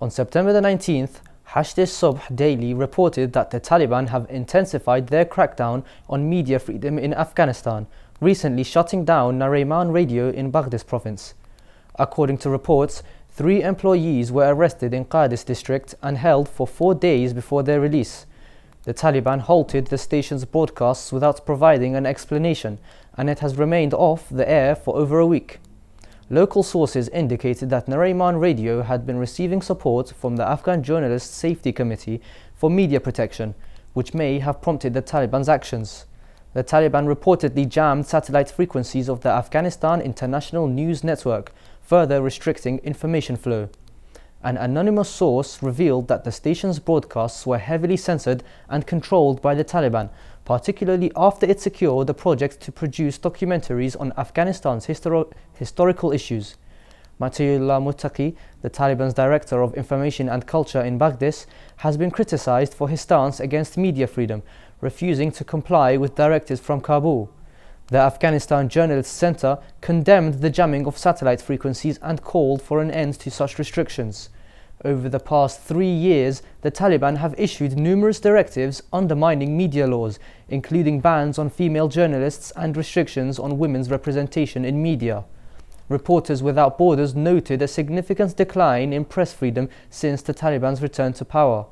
On September the 19th, Hasht-e Subh Daily reported that the Taliban have intensified their crackdown on media freedom in Afghanistan, recently shutting down Naraiman Radio in Badghis province. According to reports, 3 employees were arrested in Qadis district and held for 4 days before their release. The Taliban halted the station's broadcasts without providing an explanation, and it has remained off the air for over a week. Local sources indicated that Naraiman Radio had been receiving support from the Afghan Journalists' Safety Committee for media protection, which may have prompted the Taliban's actions. The Taliban reportedly jammed satellite frequencies of the Afghanistan International News Network, further restricting information flow. An anonymous source revealed that the station's broadcasts were heavily censored and controlled by the Taliban, particularly after it secured a project to produce documentaries on Afghanistan's historical issues. Matiullah Muttaqi, the Taliban's director of information and culture in Badghis, has been criticized for his stance against media freedom, refusing to comply with directives from Kabul. The Afghanistan Journalists' Center condemned the jamming of satellite frequencies and called for an end to such restrictions. Over the past 3 years, the Taliban have issued numerous directives undermining media laws, including bans on female journalists and restrictions on women's representation in media. Reporters Without Borders noted a significant decline in press freedom since the Taliban's return to power.